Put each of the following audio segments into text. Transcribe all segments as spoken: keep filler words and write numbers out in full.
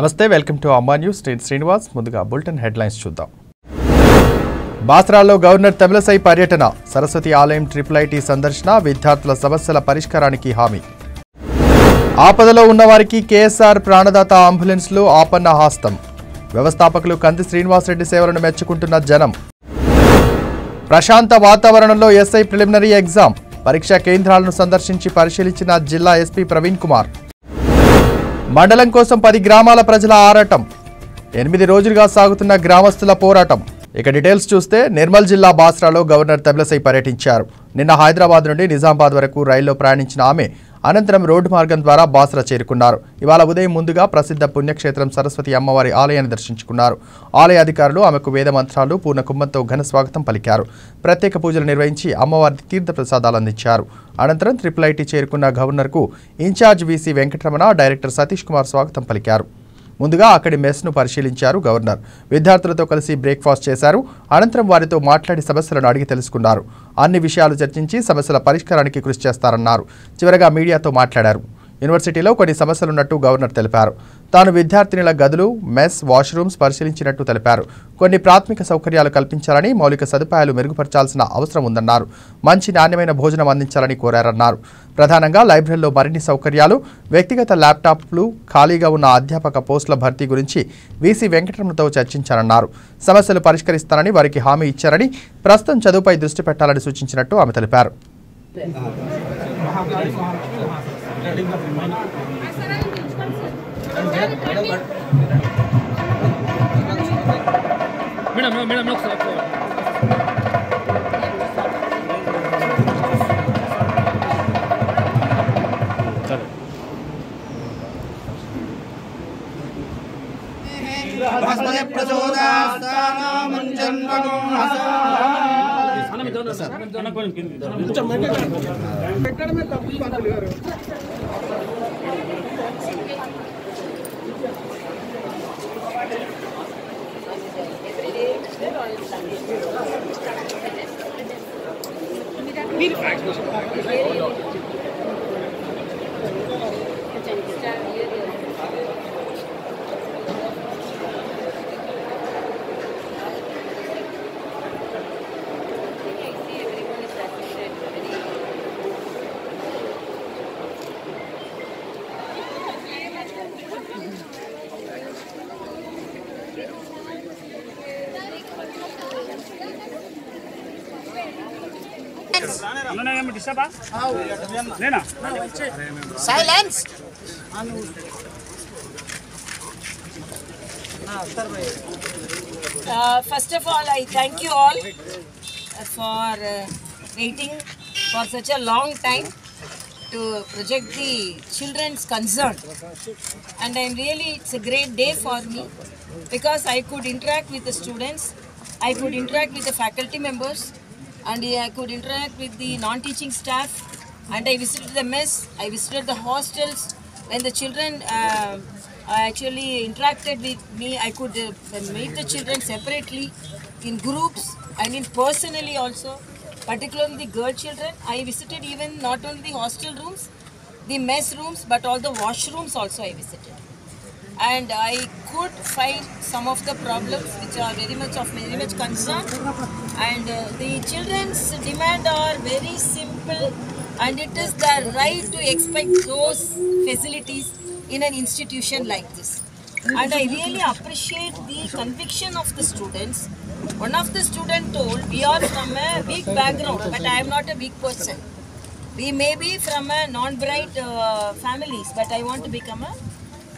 నమస్తే welcome to Amma news state Srinivas ముందుగా bulletin head lines చూద్దాం బాస్రాలో గవర్నర్ తమిళసై పర్యటన సరస్వతి ఆలయం ట్రిపుల్ ఐటి సందర్శన విద్యార్థుల సమస్యల పరిష్కారానికి హామీ ఆపదలో ఉన్న వారికి కేఎస్ఆర్ ప్రాణదాత అంబులెన్స్‌లు ఆపన్న హస్తం వ్యవస్థాపకులు కంది శ్రీనివాస్ రెడ్డి సేవలను మెచ్చుకుంటున్న జనం ప్రశాంత వాతావరణంలో ఎస్ఐ ప్రిలిమినరీ ఎగ్జామ్ పరీక్షా కేంద్రాలను సందర్శించి పరిశీలించిన జిల్లా ఎస్పీ ప్రవీణ్ కుమార్ మండలం కోసం పది గ్రామాల ప్రజల ఆరాటం ఎనిమిది రోజులుగా సాగుతున్న గ్రామస్తుల పోరాటం ఇక డీటెయిల్స్ చూస్తే నిర్మల్ జిల్లా బాస్రాలో గవర్నర్ తమిళసై పర్యటించారు నిన్న హైదరాబాద్ నుండి నిజామాబాద్ వరకు రైల్లో ప్రయాణించిన ఆమె అనంతరం రోడ్డు మార్గం ద్వారా బాస్రా చేరుకున్నారు ఇవాళ ఉదయం ముందుగా ప్రసిద్ధ పుణ్యక్షేత్రం సరస్వతి అమ్మవారి ఆలయాన్ని దర్శించుకున్నారు ఆలయ అధికారులు ఆమెకు వేద మంత్రాలు పూర్ణ కుంభంతో ఘన స్వాగతం పలికారు ప్రత్యేక పూజలు నిర్వహించి అమ్మవారికి తీర్థ ప్రసాదాలు అందించారు అనంతరం ట్రిపుల్ ఐటీ చేరుకున్న గవర్నర్కు incharge VC Venkataramana director Satish Kumar స్వాగతం పలికారు ముందుగా అక్కడి మెస్ను పరిశీలించారు గవర్నర్ విద్యార్థులతో కలిసి బ్రేక్ఫాస్ట్ చేశారు అనంతరం వారితో మాట్లాడి సమస్యలను అడిగి తెలుసుకున్నారు అన్ని విషయాలు చర్చించి సమస్యల పరిష్కారానికి కృషి చేస్తారన్నారు చివరగా మీడియాతో మాట్లాడారు యూనివర్సిటీలో కొన్ని సమస్యలున్నట్టు గవర్నర్ తెలిపారు తాను విద్యార్థినిల గదులు మెస్ వాష్రూమ్స్ పరిశీలించినట్టు తెలిపారు కొన్ని ప్రాథమిక సౌకర్యాలు కల్పించాలని మౌలిక సదుపాయాలు మెరుగుపరచాల్సిన అవసరం ఉందన్నారు మంచి నాణ్యమైన భోజనం అందించాలని కోరారన్నారు ప్రధానంగా లైబ్రరీలో మరిన్ని సౌకర్యాలు వ్యక్తిగత ల్యాప్టాప్లు ఖాళీగా ఉన్న అధ్యాపక పోస్టుల భర్తీ గురించి వీసీ వెంకటరమణతో చర్చించారన్నారు సమస్యలు పరిష్కరిస్తారని వారికి హామీ ఇచ్చారని ప్రస్తుతం చదువుపై దృష్టి పెట్టాలని సూచించినట్టు ఆమె తెలిపారు मैडम मैडम लेना silence first of all I thank you all for waiting for such a long time to project the children's concern, and I am really, it's a great day for me because I could interact with the students, I could interact with the faculty members, and I could interact with the non-teaching staff, and I visited the mess, I visited the hostels. When the children uh, actually interacted with me, I could uh, meet the children separately, in groups, I mean personally also. Particularly the girl children, I visited even not only the hostel rooms, the mess rooms, but all the washrooms also I visited, and I could find some of the problems which are very much of very much concern. And uh, the children's demand are very simple, and it is their right to expect those facilities in an institution like this. And I really appreciate the conviction of the students. One of the student told, we are from a weak background, but I am not a weak person. We may be from a non-bright uh, families, but I want to become a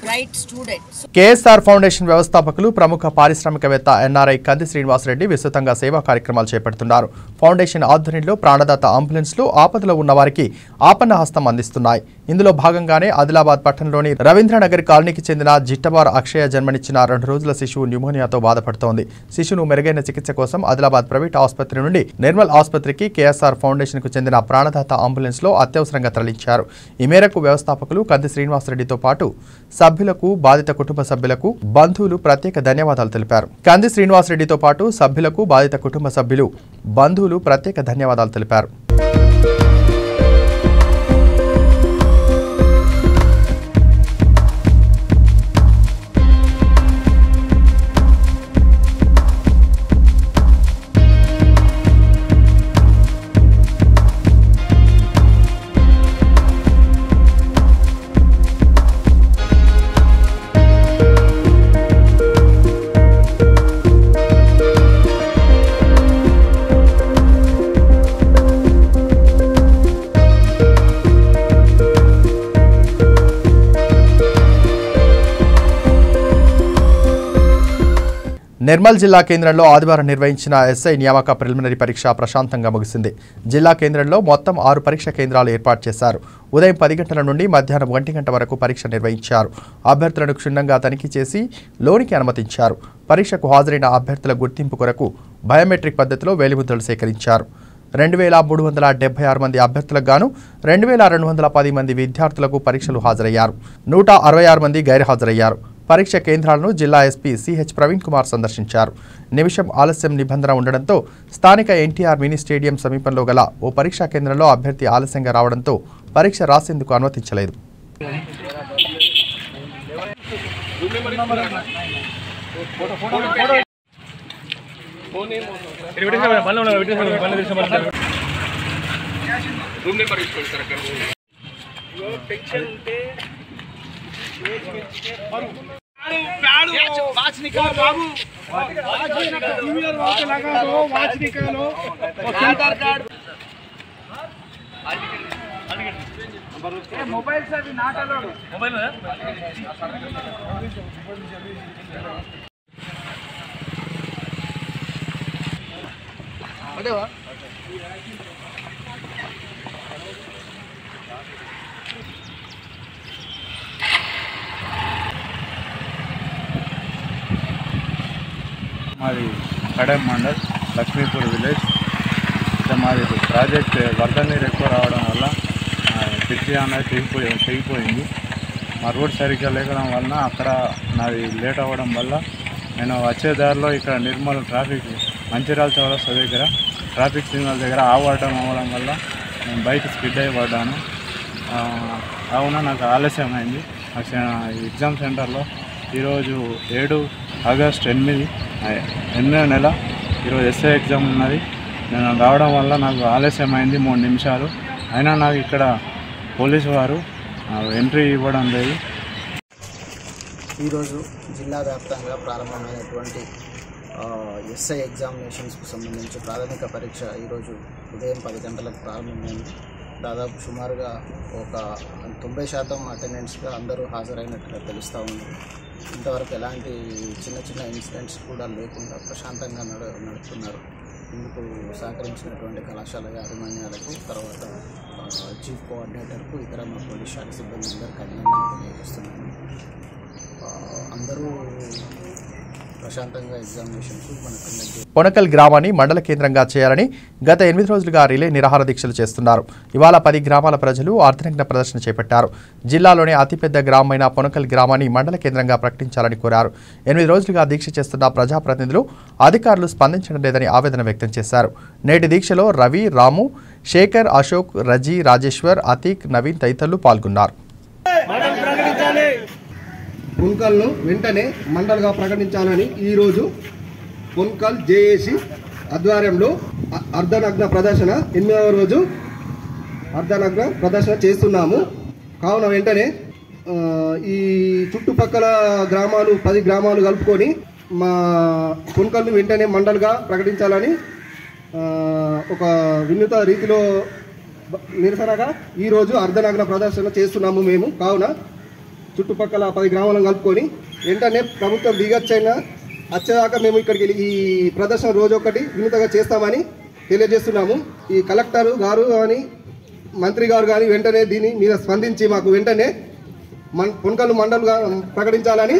bright student. So K S R Foundation వ్యవస్థాపకులు ప్రముఖ పారిశ్రామికవేత్త NRI కంది శ్రీనివాస్ రెడ్డి విస్తృతంగా సేవా కార్యక్రమాలు చేపడుతున్నారు. Foundation ఆధ్వర్యంలో ప్రాణదాత అంబులెన్స్‌లు ఆపదలో ఉన్న వారికి ఆపన్న హస్తం అందిస్తున్నాయి. ఇందులో భాగంగానే ఆదిలాబాద్ పట్టణంలోని రవీంద్రనగర్ కాలనీకి చెందిన జిట్టబార్ అక్షయ జన్మనిచ్చిన రెండు రోజుల శిశువు న్యూమోనియాతో బాధపడుతోంది. శిశువును మెరుగైన చికిత్స కోసం ఆదిలాబాద్ ప్రైవేట్ ఆసుపత్రి నుండి నిర్మల్ ఆసుపత్రికి కేఎస్ఆర్ ఫౌండేషన్కు చెందిన ప్రాణదాత అంబులెన్స్‌లో అత్యవసరంగా తరలించారు. ఈ మేరకు వ్యవస్థాపకులు కంది శ్రీనివాస్ రెడ్డితో పాటు సభ్యులకు బాధిత కుటుంబ సభ్యులకు బంధువులు ప్రత్యేక ధన్యవాదాలు తెలిపారు. కంది శ్రీనివాస్ రెడ్డితో పాటు సభ్యులకు బాధిత కుటుంబ సభ్యులు బంధువులు ప్రత్యేక ధన్యవాదాలు తెలిపారు. నిర్మల్ జిల్లా కేంద్రంలో ఆదివారం నిర్వహించిన ఎస్ఐ నియామక ప్రిలిమినరీ పరీక్ష ప్రశాంతంగా ముగిసింది. జిల్లా కేంద్రంలో మొత్తం ఆరు పరీక్ష కేంద్రాలు ఏర్పాటు చేశారు. ఉదయం పది గంటల నుండి మధ్యాహ్నం ఒంటి గంట వరకు పరీక్ష నిర్వహించారు. అభ్యర్థులను క్షుణ్ణంగా తనిఖీ చేసి లోనికి అనుమతించారు. పరీక్షకు హాజరైన అభ్యర్థుల గుర్తింపు కొరకు బయోమెట్రిక్ పద్ధతిలో వేలిముద్రలు సేకరించారు. రెండు వేల మూడు వందల డెబ్బై ఆరు మంది అభ్యర్థులకు గాను రెండు వేల రెండు వందల పది మంది విద్యార్థులకు పరీక్షలు హాజరయ్యారు. నూట అరవై ఆరు మంది గైర్హాజరయ్యారు. పరీక్ష కేంద్రాలను జిల్లా ఎస్పీ సిహెచ్ ప్రవీణ్ కుమార్ సందర్శించారు. నిమిషం ఆలస్యం నిబంధన ఉండడంతో స్థానిక ఎన్టీఆర్ మినీ స్టేడియం సమీపంలో గల ఓ పరీక్షా కేంద్రంలో అభ్యర్థి ఆలస్యంగా రావడంతో పరీక్ష రాసేందుకు అనుమతించలేదు. वाच निकालो बाबू, लगा दो, वाच निकालो आधार कार्ड मोबाइल से भी नाट अलाउड मोबाइल अरे वाह हमारी कड़े मंडल लक्ष्मीपूर् विलेज हमारी प्राजेक्ट वर्ग नीर वाला तिर्ची अनेकपोई मैं रोड सरग् लेकिन वलन अभी लेट अव नैन वे दारों इक निर्मल ट्राफिक मंचिराल चौरस दर ट्राफिक सिग्नल दर आवाटम अव वाल बैक स्किड पड़ा आवना आलस्यम एग्जाम सेंटर एडु आगस्ट एन ఎన్నో నెల ఈరోజు ఎస్ఏ ఎగ్జామ్ ఉన్నది. నేను రావడం వల్ల నాకు ఆలస్యమైంది మూడు నిమిషాలు. అయినా నాకు ఇక్కడ పోలీసు వారు ఎంట్రీ ఇవ్వడం లేదు. ఈరోజు జిల్లా వ్యాప్తంగా ప్రారంభమైనటువంటి ఎస్ఐ ఎగ్జామినేషన్స్కు సంబంధించి ప్రాథమిక పరీక్ష ఈరోజు ఉదయం పది గంటలకు ప్రారంభమైంది. దాదాపు సుమారుగా ఒక తొంభై శాతం అటెండెన్స్గా అందరూ హాజరైనట్టుగా తెలుస్తూ ఉంది. ఇంతవరకు ఎలాంటి చిన్న చిన్న ఇన్సిడెంట్స్ కూడా లేకుండా ప్రశాంతంగా నడు నడుపుతున్నారు ఇందుకు సహకరించినటువంటి కళాశాల యాజమాన్యాలకు, తర్వాత చీఫ్ కోఆర్డినేటర్కు, ఇతర మా పోలీస్ శాఖ సిబ్బంది అందరికీ అభినందనలు తెలియజేస్తున్నాను. అందరూ పొనకల్ గ్రామాన్ని మండల కేంద్రంగా చేయాలని గత ఎనిమిది రోజులుగా రిలే నిరాహార దీక్షలు చేస్తున్నారు. ఇవాళ పది గ్రామాల ప్రజలు ఆర్థికంగా ప్రదర్శన చేపట్టారు. జిల్లాలోనే అతిపెద్ద గ్రామమైన పొనకల్ గ్రామాన్ని మండల కేంద్రంగా ప్రకటించాలని కోరారు. ఎనిమిది రోజులుగా దీక్ష చేస్తున్న ప్రజాప్రతినిధులు, అధికారులు స్పందించడం లేదని ఆవేదన వ్యక్తం చేశారు. నేటి దీక్షలో రవి, రాము, శేఖర్, అశోక్, రజీ, రాజేశ్వర్, అతీక్, నవీన్ తదితరులు పాల్గొన్నారు. పొన్కల్ను వెంటనే మండల్గా ప్రకటించాలని ఈరోజు పొన్కల్ జేఏసీ ఆధ్వర్యంలో అర్ధనగ్న ప్రదర్శన ఎనిమిదవ రోజు అర్ధనగ్న ప్రదర్శన చేస్తున్నాము. కావున వెంటనే ఈ చుట్టుపక్కల గ్రామాలు పది గ్రామాలు కలుపుకొని మా పొన్కల్ను వెంటనే మండల్గా ప్రకటించాలని ఒక వినూత రీతిలో నిరసనగా ఈరోజు అర్ధనగ్న ప్రదర్శన చేస్తున్నాము మేము. కావున చుట్టుపక్కల పది గ్రామాలను కలుపుకొని వెంటనే ప్రభుత్వం దిగొచ్చైనా వచ్చేదాకా మేము ఇక్కడికి వెళ్ళి ఈ ప్రదర్శన రోజు ఒకటి వినూతగా చేస్తామని తెలియజేస్తున్నాము. ఈ కలెక్టర్ గారు కానీ మంత్రి గారు కానీ వెంటనే దీని మీద స్పందించి మాకు వెంటనే పొన్కల్ మండలంగా ప్రకటించాలని.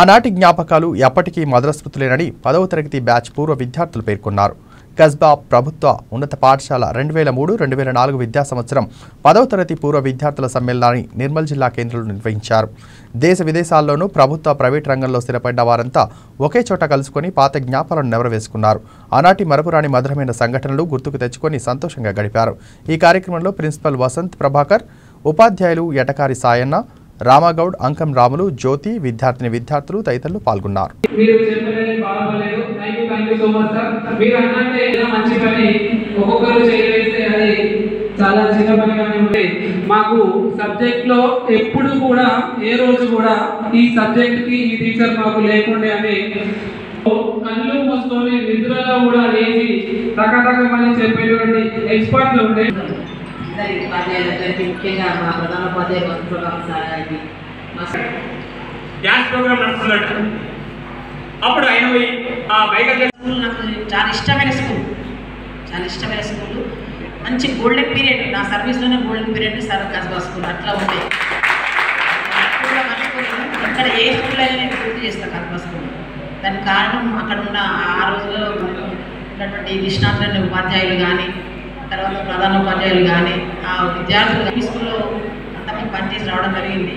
ఆనాటి జ్ఞాపకాలు ఎప్పటికీ మధురస్మృతులేనని పదవ తరగతి బ్యాచ్ పూర్వ విద్యార్థులు పేర్కొన్నారు. కస్బా ప్రభుత్వ ఉన్నత పాఠశాల రెండు వేల మూడు రెండు వేల నాలుగు విద్యా సంవత్సరం పదవ తరగతి పూర్వ విద్యార్థుల సమ్మేళనాన్ని నిర్మల్ జిల్లా కేంద్రంలో నిర్వహించారు. దేశ విదేశాల్లోనూ ప్రభుత్వ, ప్రైవేట్ రంగంలో స్థిరపడ్డ వారంతా ఒకే చోట కలుసుకొని పాత జ్ఞాపకాలను నెమరవేసుకున్నారు. ఆనాటి మరపురాని మధురమైన సంఘటనలు గుర్తుకు తెచ్చుకొని సంతోషంగా గడిపారు. ఈ కార్యక్రమంలో ప్రిన్సిపల్ వసంత్ ప్రభాకర్, ఉపాధ్యాయులు ఎటకారి సాయన్న, రామగౌడ్, అంకం రాములు, జ్యోతి, విద్యార్థిని విద్యార్థులు తదితరులు పాల్గొన్నారు. మాకు సబ్జెక్ట్ లో ఎప్పుడు కూడా ఏ రోజు కూడా ఈ సబ్జెక్ట్ కి ఈ టీచర్ మాకు లేకుండే అని కళ్ళు మూసుకొని నిద్రలో కూడా లేచి రకరకమైన చెప్పేటువంటి ఎక్స్పర్ట్లు ఉండే అందరి ఉపాధ్యాయులకి, ముఖ్యంగా మా ప్రధాన ఉపాధ్యాయులు సార్ గారికి. గ్యాస్ ప్రోగ్రామ్ నడుస్తున్నట్టు అప్పుడు ఆయన పోయి ఆ బైకల్ స్కూల్ నాకు చాలా ఇష్టమైన స్కూల్ చాలా ఇష్టమైన స్కూల్ మంచి గోల్డెన్ పీరియడ్ నా సర్వీస్లోనే golden period sir Kasba school అట్లా ఉంది అక్కడ ఏ స్కూల్ అయినా నేను పూర్తి చేస్తాను కస్బా స్కూల్ దానికి కారణం అక్కడ ఉన్న ఆ రోజుల్లో ఉన్నటువంటి నిష్ణాతులైన ఉపాధ్యాయులు కానీ తర్వాత ప్రధాన ఉపాధ్యాయులు కానీ ఆ విద్యార్థులు స్కూల్లో అంతమంది పనిచేసి రావడం జరిగింది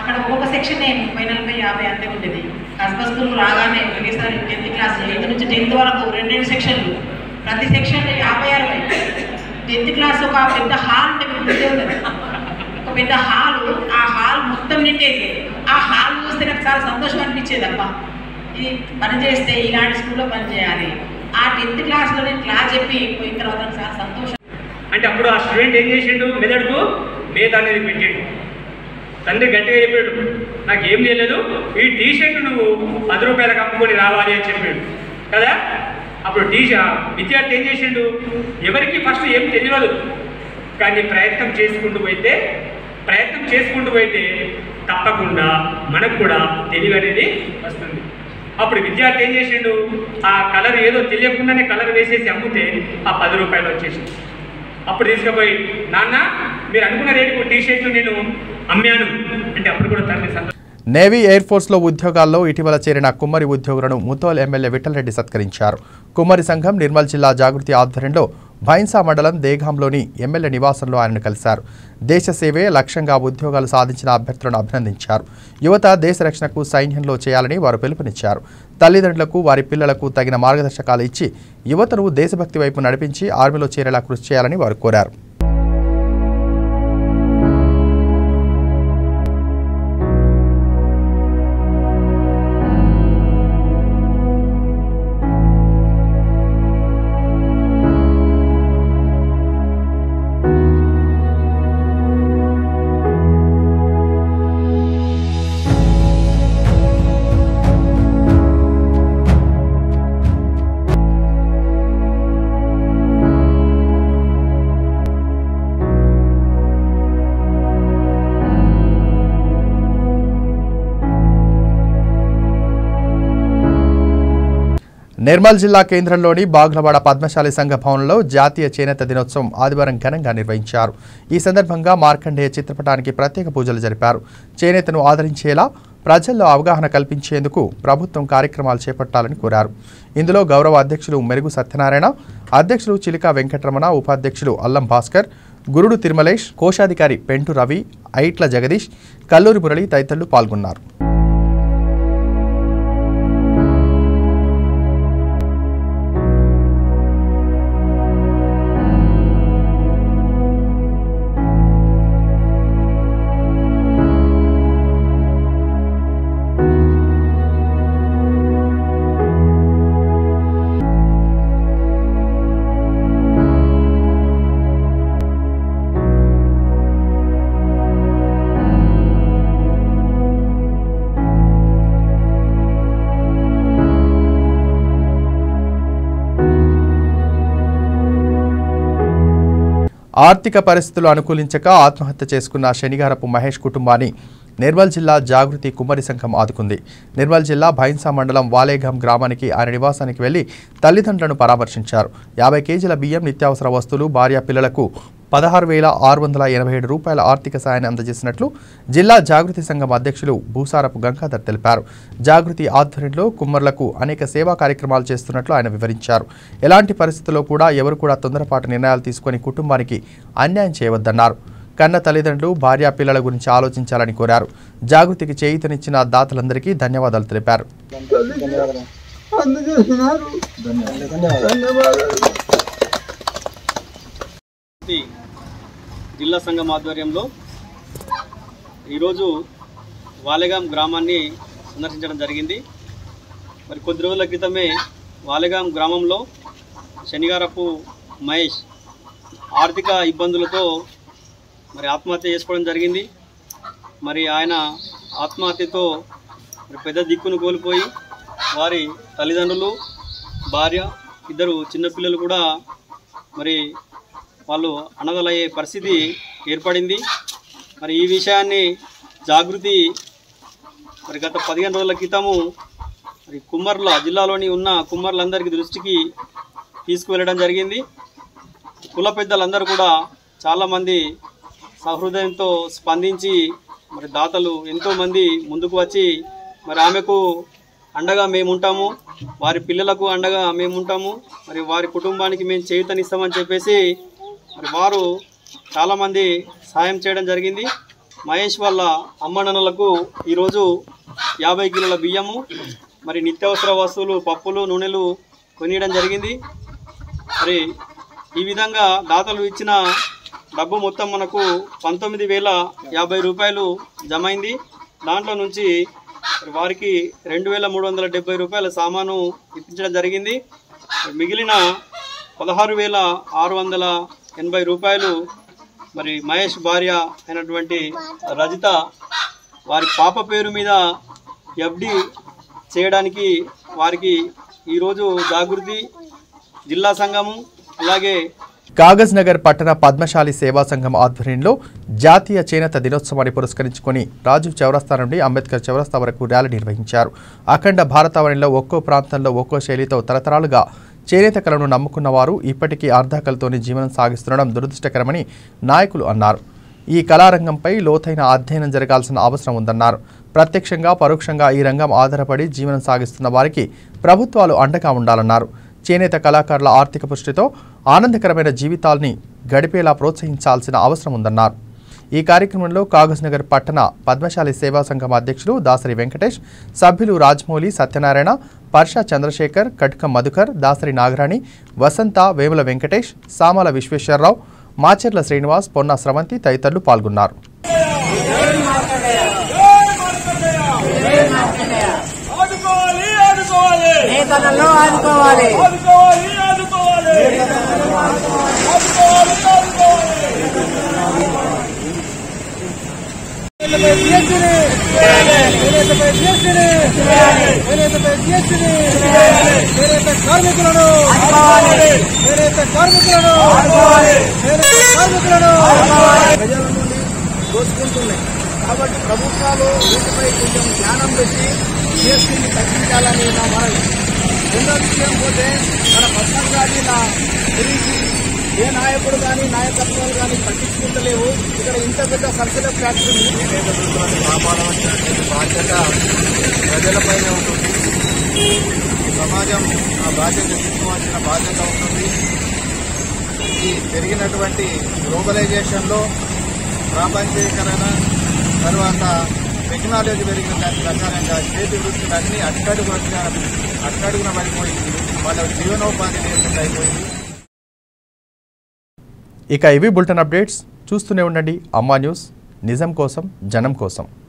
అక్కడ ఒక్కొక్క సెక్షనే ముప్పై నలభై యాభై అంతే ఉండేది కస్బా స్కూల్ రాగానే ఒకేసారి టెన్త్ క్లాస్ ఎయిత్ నుంచి టెన్త్ వరకు రెండు రెండు సెక్షన్లు ప్రతి సెక్షన్లో యాభై అరవై టెన్త్ క్లాస్ ఒక పెద్ద హాల్ ఉండేది ఒక పెద్ద హాల్ ఆ హాల్ మొత్తం నిండేది ఆ హాల్ చూస్తే నాకు చాలా సంతోషం అనిపించేది అమ్మ ఇది పని చేస్తే ఇలాంటి స్కూల్లో పనిచేయాలి ఆ టెన్త్ క్లాస్లో నేను క్లాస్ చెప్పి పోయిన తర్వాత నాకు చాలా సంతోషం అంటే అప్పుడు ఆ స్టూడెంట్ ఏం చేసిండు మెదడుకు మేధ అనేది పెట్టిండు తండ్రి గట్టిగా చెప్పాడు నాకు ఏం చేయలేదు ఈ టీషర్ట్ నువ్వు పది రూపాయలకు అమ్ముకొని రావాలి అని చెప్పాడు కదా అప్పుడు టీచర్ విద్యార్థి ఏం చేసిండు ఎవరికి ఫస్ట్ ఏం తెలియదు కానీ ప్రయత్నం చేసుకుంటూ పోయితే ప్రయత్నం చేసుకుంటూ పోయితే తప్పకుండా మనకు కూడా తెలివి అనేది వస్తుంది అప్పుడు విద్యార్థి ఏం చేసిండు ఆ కలర్ ఏదో తెలియకుండానే కలర్ వేసేసి అమ్మితే ఆ పది రూపాయలు వచ్చేసింది అప్పుడు తీసుకుపోయి నాన్న మీరు అనుకున్న రేటుకు టీషర్ట్లు నేను అమ్మాను అంటే అప్పుడు కూడా తండ్రి సంతోషం నేవీ ఎయిర్ ఫోర్స్లో ఉద్యోగాల్లో ఇటీవల చేరిన కుమ్మరి ఉద్యోగులను ముతోల్ ఎమ్మెల్యే విఠలరెడ్డి సత్కరించారు. కుమ్మరి సంఘం నిర్మల్ జిల్లా జాగృతి ఆధ్వర్యంలో భైన్సా మండలం దేఘాంలోని ఎమ్మెల్యే నివాసంలో ఆయనను కలిశారు. దేశ సేవే లక్ష్యంగా ఉద్యోగాలు సాధించిన అభ్యర్థులను అభినందించారు. యువత దేశ రక్షణకు సైన్యంలో చేయాలని వారు పిలుపునిచ్చారు. తల్లిదండ్రులకు వారి పిల్లలకు తగిన మార్గదర్శకాలు ఇచ్చి యువతను దేశభక్తి వైపు నడిపించి ఆర్మీలో చేరేలా కృషి చేయాలని వారు కోరారు. నిర్మల్ జిల్లా కేంద్రంలోని బాగ్లవాడ పద్మశాలి సంఘ భవనంలో జాతీయ చేనేత దినోత్సవం ఆదివారం ఘనంగా నిర్వహించారు. ఈ సందర్భంగా మార్కండేయ చిత్రపటానికి ప్రత్యేక పూజలు జరిపారు. చేనేతను ఆదరించేలా ప్రజల్లో అవగాహన కల్పించేందుకు ప్రభుత్వం కార్యక్రమాలు చేపట్టాలని కోరారు. ఇందులో గౌరవ అధ్యక్షులు మెరుగు సత్యనారాయణ, అధ్యక్షులు చిలికా వెంకటరమణ, ఉపాధ్యక్షులు అల్లం భాస్కర్, గురుడు తిరుమలేష్, కోశాధికారి పెంటు రవి, ఐట్ల జగదీష్, కల్లూరి మురళి తదితరులు పాల్గొన్నారు. ఆర్థిక పరిస్థితులు అనుకూలించక ఆత్మహత్య చేసుకున్న శనిగారపు మహేష్ కుటుంబాన్ని నిర్మల్ జిల్లా జాగృతి కుమ్మరి సంఘం ఆదుకుంది. నిర్మల్ జిల్లా భైన్సా మండలం వాలేగాం గ్రామానికి ఆయన నివాసానికి వెళ్లి తల్లిదండ్రులను పరామర్శించారు. యాభై కేజీల బియ్యం, నిత్యావసర వస్తువులు, భార్య పిల్లలకు పదహారు వేల ఆరు వందల ఎనభై ఏడు రూపాయల ఆర్థిక సాయాన్ని అందజేసినట్లు జిల్లా జాగృతి సంఘం అధ్యక్షులు భూసారపు గంగాధర్ తెలిపారు. జాగృతి ఆధ్వర్యంలో కుమ్మరులకు అనేక సేవా కార్యక్రమాలు చేస్తున్నట్లు ఆయన వివరించారు. ఎలాంటి పరిస్థితుల్లో కూడా ఎవరు కూడా తొందరపాటు నిర్ణయాలు తీసుకొని కుటుంబానికి అన్యాయం చేయవద్దన్నారు. కన్న తల్లిదండ్రులు, భార్యా పిల్లల గురించి ఆలోచించాలని కోరారు. జాగృతికి చేయూతనిచ్చిన దాతలందరికీ ధన్యవాదాలు తెలిపారు. జిల్లా సంఘం ఆధ్వర్యంలో ఈరోజు వాలేగాం గ్రామాన్ని సందర్శించడం జరిగింది. మరి కొద్ది రోజుల క్రితమే వాలేగాం గ్రామంలో శనిగారపు మహేష్ ఆర్థిక ఇబ్బందులతో మరి ఆత్మహత్య చేసుకోవడం జరిగింది. మరి ఆయన ఆత్మహత్యతో మరి పెద్ద దిక్కును కోల్పోయి వారి తల్లిదండ్రులు, భార్య, ఇద్దరు చిన్నపిల్లలు కూడా మరి వాళ్ళు అనాథలయ్యే పరిస్థితి ఏర్పడింది. మరి ఈ విషయాన్ని జాగృతి మరి గత పదిహేను రోజుల క్రితము మరి కుమ్మర్ల జిల్లాలోని ఉన్న కుమ్మర్లందరికీ దృష్టికి తీసుకువెళ్ళడం జరిగింది। కుల పెద్దలందరూ కూడా చాలా మంది సహృదయంతో స్పందించి మరి దాతలు ఎంతో మంది ముందుకు వచ్చి మరి ఆమెకు అండగా మేము ఉంటాము, వారి పిల్లలకు అండగా మేము ఉంటాము, మరి వారి కుటుంబానికి మేము చేయూతనిస్తామని చెప్పేసి మరి వారు చాలా మంది సహాయం చేయడం జరిగింది। మహేష్ వాళ్ళ అమ్మనన్నలకు ఈరోజు యాభై కిలోల బియ్యము మరి నిత్యావసర వస్తువులు పప్పులు నూనెలు కొనియడం జరిగింది। మరి ఈ విధంగా దాతలు ఇచ్చిన డబ్బు మొత్తం మనకు పంతొమ్మిది వేల యాభై రూపాయలు జమైంది। దాంట్లో నుంచి వారికి రెండు వేల మూడు వందల డెబ్బై రూపాయల సామాను ఇప్పించడం జరిగింది। మిగిలిన పదహారు వేల ఆరు వందల ఎనభై రూపాయలు మరి మహేష్ భార్య అయినటువంటి రజిత వారి పాప పేరు మీద ఎఫ్డి చేయడానికి వారికి ఈరోజు జాగృతి జిల్లా సంఘము అలాగే కాగజ్ నగర్ పట్టణ పద్మశాలి సేవా సంఘం ఆధ్వర్యంలో జాతీయ చేనేత దినోత్సవాన్ని పురస్కరించుకొని రాజీవ్ చౌరస్తా నుండి అంబేద్కర్ చౌరస్తా వరకు ర్యాలీ నిర్వహించారు। అఖండ భారతావనిలో ఒక్కో ప్రాంతంలో ఒక్కో శైలితో తరతరాలుగా చేనేత కళను నమ్ముకున్నవారు ఇప్పటికీ అర్ధకలతోనే జీవనం సాగిస్తుండడం దురదృష్టకరమని నాయకులు అన్నారు। ఈ కళారంగంపై లోతైన అధ్యయనం జరగాల్సిన అవసరం ఉందన్నారు। ప్రత్యక్షంగా పరోక్షంగా ఈ రంగం ఆధారపడి జీవనం సాగిస్తున్న వారికి ప్రభుత్వాలు అండగా ఉండాలన్నారు। చేనేత కళాకారుల ఆర్థిక పుష్టితో ఆనందకరమైన జీవితాల్ని గడిపేలా ప్రోత్సహించాల్సిన అవసరం ఉందన్నారు। ఈ కార్యక్రమంలో కాగజ్ నగర్ పట్టణ పద్మశాలి సేవా సంఘం అధ్యక్షులు దాసరి వెంకటేష్, సభ్యులు రాజమౌళి, సత్యనారాయణ, పర్షా చంద్రశేఖర్, కట్క మధుకర్, దాసరి నాగరాణి, వసంత, వేముల వెంకటేష్, సామాల విశ్వేశ్వరరావు, మాచెర్ల శ్రీనివాస్, పొన్నా స్రవంతి తదితరులు పాల్గొన్నారు। దోసుకుంటున్నాయి కాబట్టి ప్రభుత్వాలు వీటిపై కొంచెం ధ్యానం పెట్టి జీఎస్టీని తగ్గించాలని నా మనవి। రెండో విషయం పోతే మన పట్టణం కానీ నా గురించి ఏ నాయకుడు కానీ నాయకత్వాలు కానీ పట్టించుకుంటలేవు। ఇక్కడ ఇంత పెద్ద సర్కిల్ ఫ్యాక్టరీ వ్యాపారం బాధ్యత ప్రజలపైన ఉంటుంది, సమాజం ఆ బాధ్యత తీసుకోవాల్సిన బాధ్యత ఉంటుంది। ఈ పెరిగినటువంటి గ్లోబలైజేషన్లో ప్రాపంచీకరణ తర్వాత టెక్నాలజీ పెరిగిన దాని ప్రకారంగా చేతి వృత్తులు అన్ని అట్టడుగు అట్టడుగున పడిపోయింది, వాళ్ళ జీవనోపాధి లేకుండా అయిపోయింది। ఇక ఇవి బులెటిన్ అప్డేట్స్, చూస్తూనే ఉండండి అమ్మా న్యూస్, నిజం కోసం జనం కోసం।